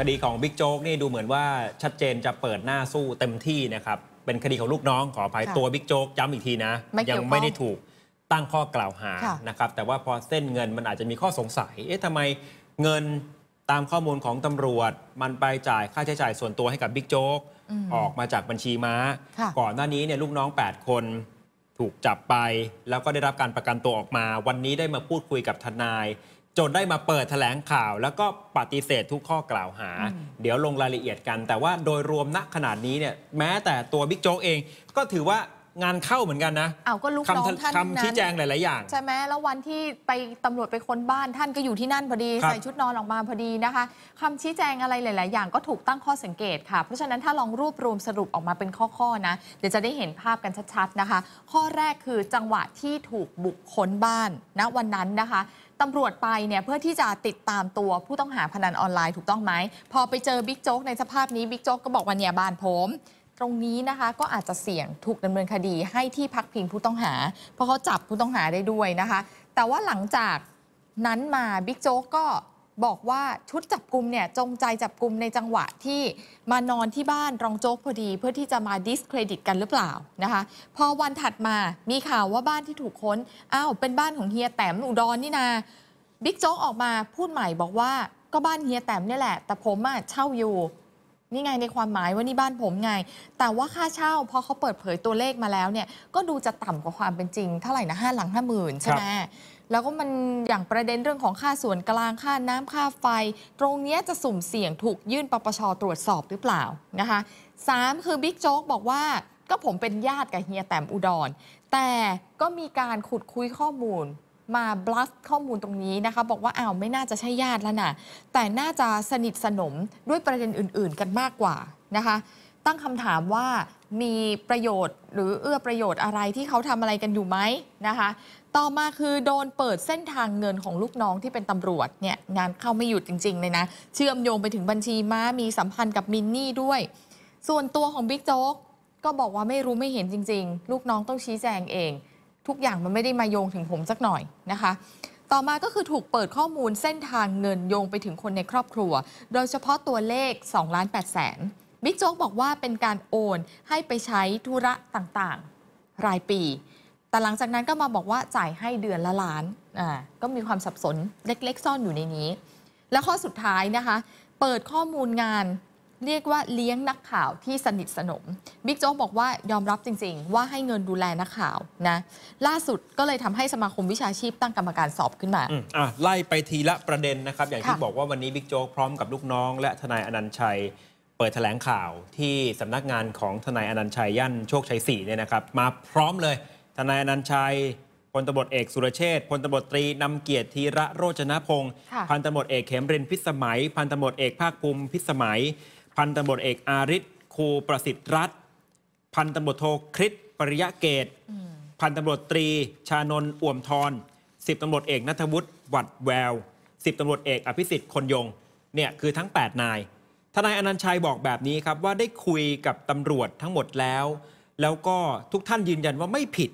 คดีของบิ๊กโจ๊กนี่ดูเหมือนว่าชัดเจนจะเปิดหน้าสู้เต็มที่นะครับเป็นคดีของลูกน้องขออภัยตัวบิ๊กโจ๊กย้ำอีกทีนะยังไม่ได้ถูกตั้งข้อกล่าวหานะครับแต่ว่าพอเส้นเงินมันอาจจะมีข้อสงสัยเอ๊ะทำไมเงินตามข้อมูลของตำรวจมันไปจ่ายค่าใช้จ่ายส่วนตัวให้กับบิ๊กโจ๊กออกมาจากบัญชีม้าก่อนหน้านี้เนี่ยลูกน้อง8คนถูกจับไปแล้วก็ได้รับการประกันตัวออกมาวันนี้ได้มาพูดคุยกับทนายจนได้มาเปิดแถลงข่าวแล้วก็ปฏิเสธทุกข้อกล่าวหาเดี๋ยวลงรายละเอียดกันแต่ว่าโดยรวมณขนาดนี้เนี่ยแม้แต่ตัวบิ๊กโจ๊กเองก็ถือว่างานเข้าเหมือนกันนะเอาก็ลูกน้องท่านคำชี้แจงหลายๆอย่างใช่ไหมแล้ววันที่ไปตำรวจไปค้นบ้านท่านก็อยู่ที่นั่นพอดีใส่ชุดนอนออกมาพอดีนะคะคำชี้แจงอะไรหลายๆอย่างก็ถูกตั้งข้อสังเกตค่ะเพราะฉะนั้นถ้าลองรวบรวมสรุปออกมาเป็นข้อๆนะเดี๋ยวจะได้เห็นภาพกันชัดๆนะคะข้อแรกคือจังหวะที่ถูกบุกค้นบ้านณวันนั้นนะคะตำรวจไปเนี่ยเพื่อที่จะติดตามตัวผู้ต้องหาพนันออนไลน์ถูกต้องไหมพอไปเจอบิ๊กโจ๊กในสภาพนี้บิ๊กโจ๊กก็บอกว่าเนี่ยบ้านผมตรงนี้นะคะก็อาจจะเสี่ยงถูกดำเนินคดีให้ที่พักพิงผู้ต้องหาเพราะเขาจับผู้ต้องหาได้ด้วยนะคะแต่ว่าหลังจากนั้นมาบิ๊กโจ๊กก็บอกว่าชุดจับกลุ่มเนี่ยจงใจจับกลุ่มในจังหวะที่มานอนที่บ้านรองโจ๊กพอดีเพื่อที่จะมาดิสเครดิตกันหรือเปล่านะคะพอวันถัดมามีข่าวว่าบ้านที่ถูกค้นอ้าวเป็นบ้านของเฮียแต๋มอุดรนี่นาบิ๊กโจ๊กออกมาพูดใหม่บอกว่าก็บ้านเฮียแต๋มนี่แหละแต่ผมเช่าอยู่นี่ไงในความหมายว่านี่บ้านผมไงแต่ว่าค่าเช่าพอเขาเปิดเผยตัวเลขมาแล้วเนี่ยก็ดูจะต่ำกว่าความเป็นจริงเท่าไหร่นะ5 หลัง 50,000ใช่ไหมแล้วก็มันอย่างประเด็นเรื่องของค่าส่วนกลางค่าน้ำค่าไฟตรงนี้จะสุ่มเสี่ยงถูกยื่นปปช.ตรวจสอบหรือเปล่านะคะ3คือบิ๊กโจ๊กบอกว่าก็ผมเป็นญาติกับเฮียแต๋มอุดรแต่ก็มีการขุดคุยข้อมูลมาบลัฟข้อมูลตรงนี้นะคะบอกว่าอ้าวไม่น่าจะใช่ญาติแล้วนะแต่น่าจะสนิทสนมด้วยประเด็นอื่นๆกันมากกว่านะคะตั้งคำถามว่ามีประโยชน์หรือเอื้อประโยชน์อะไรที่เขาทำอะไรกันอยู่ไหมนะคะต่อมาคือโดนเปิดเส้นทางเงินของลูกน้องที่เป็นตำรวจเนี่ยงานเข้าไม่หยุดจริงๆเลยนะเชื่อมโยงไปถึงบัญชีม้ามีสัมพันธ์กับมินนี่ด้วยส่วนตัวของบิ๊กโจ๊กก็บอกว่าไม่รู้ไม่เห็นจริงๆลูกน้องต้องชี้แจงเองทุกอย่างมันไม่ได้มาโยงถึงผมสักหน่อยนะคะต่อมาก็คือถูกเปิดข้อมูลเส้นทางเงินโยงไปถึงคนในครอบครัวโดยเฉพาะตัวเลข2,800,000บิ๊กโจ๊กบอกว่าเป็นการโอนให้ไปใช้ธุระต่างๆรายปีแต่หลังจากนั้นก็มาบอกว่าจ่ายให้เดือนละล้านก็มีความสับสนเล็กๆซ่อนอยู่ในนี้และข้อสุดท้ายนะคะเปิดข้อมูลงานเรียกว่าเลี้ยงนักข่าวที่สนิทสนมบิ๊กโจ๊กบอกว่ายอมรับจริงๆว่าให้เงินดูแลนักข่าวนะล่าสุดก็เลยทำให้สมาคมวิชาชีพตั้งกรรมการสอบขึ้นมาไล่ไปทีละประเด็นนะครับอย่างที่บอกว่าวันนี้บิ๊กโจ๊กพร้อมกับลูกน้องและทนายอนันต์ชัยเปิดแถลงข่าวที่สำนักงานของทนายอนันต์ชัยย่านโชคชัย 4เนี่ยนะครับมาพร้อมเลยทนายอนันต์ชัยพลตำรวจเอกสุรเชษฐ์พลตำรวจตรีนำเกียรติธีระโรจนพงศ์พันตำรวจเอกเขมรินทร์พิสมัยพันตำรวจเอกภาคภูมิพิสมัยพันตำรวจเอกอาริศครูประสิทธิ์รัตน์พันตำรวจโทคริสปริยะเกตพันตำรวจตรีชานนท์อ่วมทร10ตำรวจเอกณัฐวุฒิวัดแวว10ตำรวจเอกอภิสิทธิ์คนยงเนี่ยคือทั้ง8นายทนายอนันต์ชัยบอกแบบนี้ครับว่าได้คุยกับตำรวจทั้งหมดแล้วก็ทุกท่านยืนยันว่าไม่ผิด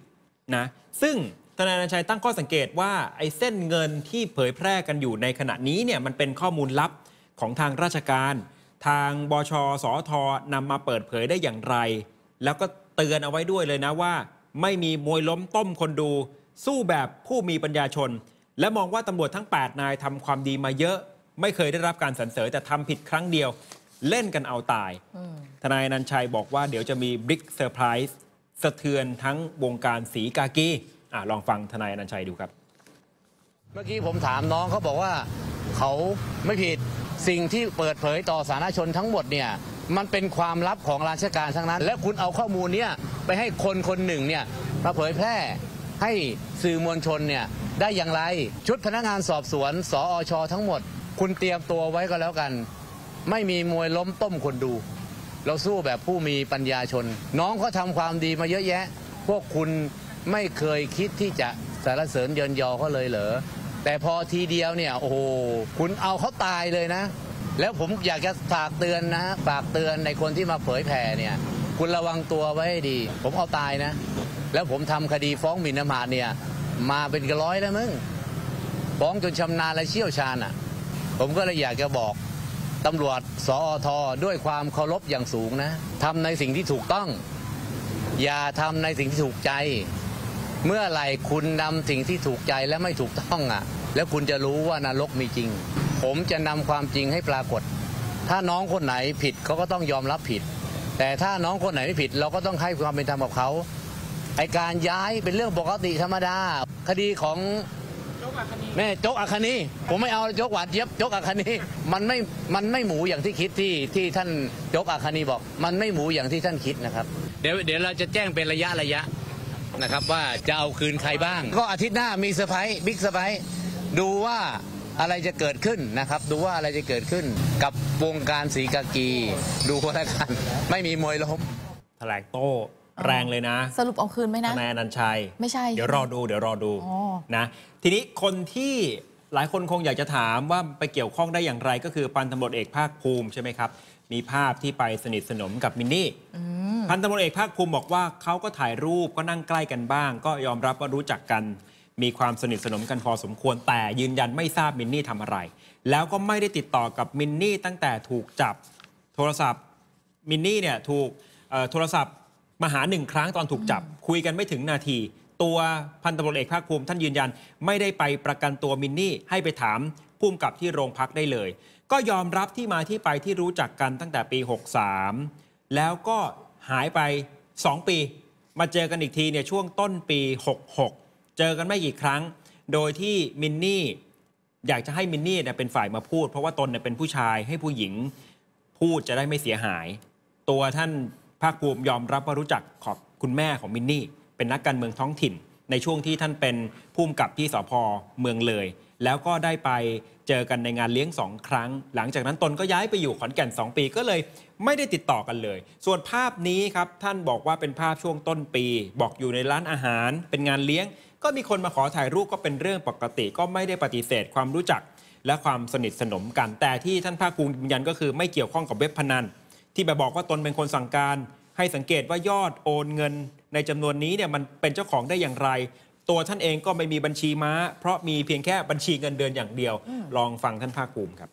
นะซึ่งทนายอนันต์ชัยตั้งข้อสังเกตว่าไอ้เส้นเงินที่เผยแพร่กันอยู่ในขณะนี้เนี่ยมันเป็นข้อมูลลับของทางราชการทางบช.สอท.นำมาเปิดเผยได้อย่างไรแล้วก็เตือนเอาไว้ด้วยเลยนะว่าไม่มีมวยล้มต้มคนดูสู้แบบผู้มีปัญญาชนและมองว่าตำรวจทั้ง8นายทำความดีมาเยอะไม่เคยได้รับการสรรเสริญแต่ทำผิดครั้งเดียวเล่นกันเอาตายทนายอนันต์ชัยบอกว่าเดี๋ยวจะมีบิ๊กเซอร์ไพรส์สะเทือนทั้งวงการสีกากีลองฟังทนายอนันต์ชัยดูครับเมื่อกี้ผมถามน้องเขาบอกว่าเขาไม่ผิดสิ่งที่เปิดเผยต่อสาธารณชนทั้งหมดเนี่ยมันเป็นความลับของราชการทั้งนั้นและคุณเอาข้อมูลเนี่ยไปให้คนคนหนึ่งเนี่ยมาเผยแพร่ให้สื่อมวลชนเนี่ยได้อย่างไรชุดพนักงานสอบสวนสอช.ทั้งหมดคุณเตรียมตัวไว้ก็แล้วกันไม่มีมวยล้มต้มคนดูเราสู้แบบผู้มีปัญญาชนน้องเขาทำความดีมาเยอะแยะพวกคุณไม่เคยคิดที่จะสรรเสริญเยินยอเขาเลยเหรอแต่พอทีเดียวเนี่ยโอ้โหคุณเอาเขาตายเลยนะแล้วผมอยากจะฝากเตือนนะฝากเตือนในคนที่มาเผยแผ่เนี่ยคุณระวังตัวไว้ให้ดีผมเอาตายนะแล้วผมทำคดีฟ้องหมิ่นประมาทเนี่ยมาเป็นร้อยแล้วมึงฟ้องจนชำนาญและเชี่ยวชาญอ่ะผมก็เลยอยากจะบอก ตำรวจสอทด้วยความเคารพอย่างสูงนะทำในสิ่งที่ถูกต้องอย่าทำในสิ่งที่ถูกใจเมื่อไหร่คุณนำสิ่งที่ถูกใจและไม่ถูกต้องอ่ะแล้วคุณจะรู้ว่านรกมีจริงผมจะนำความจริงให้ปรากฏถ้าน้องคนไหนผิดเขาก็ต้องยอมรับผิดแต่ถ้าน้องคนไหนไม่ผิดเราก็ต้องให้ความเป็นธรรมกับเขาไอการย้ายเป็นเรื่องปกติธรรมดาคดีของแม่โจ๊กอัคนีผมไม่เอาโจ๊กหวานเจี๊ยบโจ๊กอัคนีมันไม่หมูอย่างที่คิดที่ท่านโจ๊กอัคนีบอกมันไม่หมูอย่างที่ท่านคิดนะครับเดี๋ยวเราจะแจ้งเป็นระยะนะครับว่าจะเอาคืนใครบ้างก็อาทิตย์หน้ามีเซอร์ไพรส์บิ๊กเซอร์ไพรส์ดูว่าอะไรจะเกิดขึ้นนะครับดูว่าอะไรจะเกิดขึ้นกับวงการศรีกากีดูคนละกันไม่มีมวยล้มแถลงโต้แรงเลยนะสรุปเอาคืนไหมนะทนายอนันต์ชัยไม่ใช่เดี๋ยวรอดูนะทีนี้คนที่หลายคนคงอยากจะถามว่าไปเกี่ยวข้องได้อย่างไรก็คือพันตำรวจเอกภาคภูมิใช่ไหมครับมีภาพที่ไปสนิทสนมกับมินนี่พันตำรวจเอกภาคภูมิบอกว่าเขาก็ถ่ายรูปก็นั่งใกล้กันบ้างก็ยอมรับว่ารู้จักกันมีความสนิทสนมกันพอสมควรแต่ยืนยันไม่ทราบมินนี่ทำอะไรแล้วก็ไม่ได้ติดต่อกับมินนี่ตั้งแต่ถูกจับโทรศัพท์มินนี่เนี่ยถูกโทรศัพท์มาหาหนึ่งครั้งตอนถูกจับคุยกันไม่ถึงนาทีตัวพันตำรวจเอกภาคภูมิท่านยืนยันไม่ได้ไปประกันตัวมินนี่ให้ไปถามผู้กำกับที่โรงพักได้เลยก็ยอมรับที่มาที่ไปที่รู้จักกันตั้งแต่ปี63แล้วก็หายไป2ปีมาเจอกันอีกทีเนี่ยช่วงต้นปี66เจอกันไม่กี่ครั้งโดยที่มินนี่อยากจะให้มินนี่เป็นฝ่ายมาพูดเพราะว่าตนเป็นผู้ชายให้ผู้หญิงพูดจะได้ไม่เสียหายตัวท่านภาคภูมิยอมรับว่ารู้จักขอบคุณแม่ของมินนี่เป็นนักการเมืองท้องถิ่นในช่วงที่ท่านเป็นผู้กำกับที่สภ.เมืองเลยแล้วก็ได้ไปเจอกันในงานเลี้ยง2 ครั้งหลังจากนั้นตนก็ย้ายไปอยู่ขอนแก่น2 ปีก็เลยไม่ได้ติดต่อกันเลยส่วนภาพนี้ครับท่านบอกว่าเป็นภาพช่วงต้นปีบอกอยู่ในร้านอาหารเป็นงานเลี้ยงก็มีคนมาขอถ่ายรูปก็เป็นเรื่องปกติก็ไม่ได้ปฏิเสธความรู้จักและความสนิทสนมกันแต่ที่ท่านภาคภูมิยืนยันก็คือไม่เกี่ยวข้องกับเว็บพนันที่ไปบอกว่าตนเป็นคนสั่งการให้สังเกตว่ายอดโอนเงินในจำนวนนี้เนี่ยมันเป็นเจ้าของได้อย่างไรตัวท่านเองก็ไม่มีบัญชีม้าเพราะมีเพียงแค่บัญชีเงินเดือนอย่างเดียวลองฟังท่านภาคภูมิครับ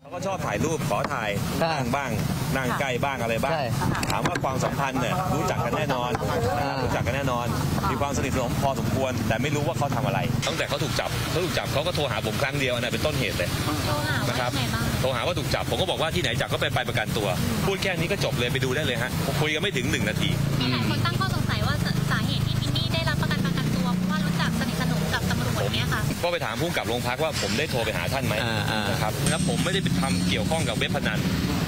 เขาก็ชอบถ่ายรูปขอถ่ายนั่งบ้างนั่งใกล้บ้างอะไรบ้างถามว่าความสัมพันธ์เนี่ยรู้จักกันแน่นอนมีความสนิทสนมพอสมควรแต่ไม่รู้ว่าเขาทำอะไรตั้งแต่เขาถูกจับเขาก็โทรหาผมครั้งเดียวนะเป็นต้นเหตุเลยนะครับโทรหาว่าถูกจับผมก็บอกว่าที่ไหนจับก็ไปประกันตัวพูดแค่นี้ก็จบเลยไปดูได้เลยฮะคุยกันไม่ถึง1นาทีหลายคนตั้งข้อสงสัยว่าสาเหตุที่มินนี่ได้รับประกันตัวเพราะว่ารู้จักสนิทสนมกับตำรวจเนี่ยค่ะก็ไปถามผู้กำกับโรงพักว่าผมได้โทรไปหาท่านไหมนะครับแล้วผมไม่ได้ไปทำเกี่ยวข้องกับเว็บพนัน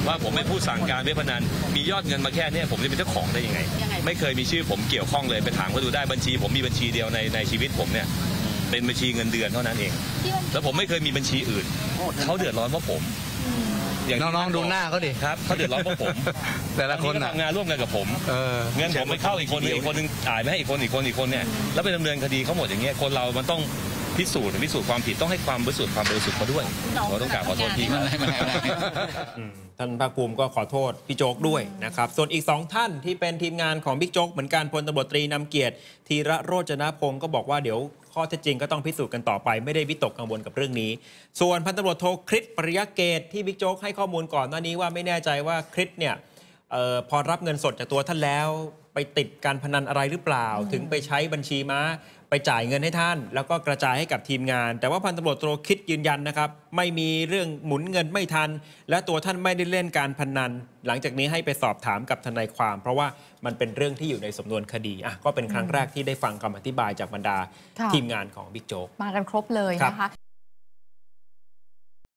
ว่าผมไม่พูดสั่งการเว็บพนันมียอดเงินมาแค่นี้ผมจะเป็นเจ้าของได้ยังไงไม่เคยมีชื่อผมเกี่ยวข้องเลยไปถามก็ดูได้บัญชีผมมีบัญชีเดียวในชีวิตผมเนี่ยเป็นบัญชีเงินเดือนเท่านั้นเองแล้วผมไม่เคยมีบัญชีอื่นเขาเดือดร้อนเพราะผมอย่างน้องๆดูหน้าเขาดิครับเขาเดือดร้อนเพราะผมแต่ละคนทำงานร่วมกันกับผมเงินผมไม่เข้าอีกคนนึงจ่ายไม่ให้อีกคนเนี่ยแล้วไปดำเนินคดีเขาหมดอย่างเงี้ยคนเรามันต้องพิสูจน์ความผิดต้องให้ความบริสุทธิ์เขาด้วยเราต้องกราบขอโทษทีท่านภาคภูมิก็ขอโทษพี่โจ๊กด้วยนะครับส่วนอีก2ท่านที่เป็นทีมงานของบิ๊กโจ๊กเหมือนกันพลตำรวจตรีนำเกียรติธีระโรจนพงศ์ก็บอกว่าเดี๋ยวข้อเท็จจริงก็ต้องพิสูจน์กันต่อไปไม่ได้วิตกกังวลกับเรื่องนี้ส่วนพันตำรวจโทคริสปริยเกตที่บิ๊กโจ๊กให้ข้อมูลก่อนหน้านี้ว่าไม่แน่ใจว่าคริสเนี่ยพอรับเงินสดจากตัวท่านแล้วไปติดการพนันอะไรหรือเปล่าถึงไปใช้บัญชีม้าไปจ่ายเงินให้ท่านแล้วก็กระจายให้กับทีมงานแต่ว่าพันตำรวจโทคิดยืนยันนะครับไม่มีเรื่องหมุนเงินไม่ทันและตัวท่านไม่ได้เล่นการพนันหลังจากนี้ให้ไปสอบถามกับทนายความเพราะว่ามันเป็นเรื่องที่อยู่ในสำนวนคดีก็เป็นครั้งแรกที่ได้ฟังคำอธิบายจากบรรดาทีมงานของบิ๊กโจ๊กมากันครบเลยนะคะ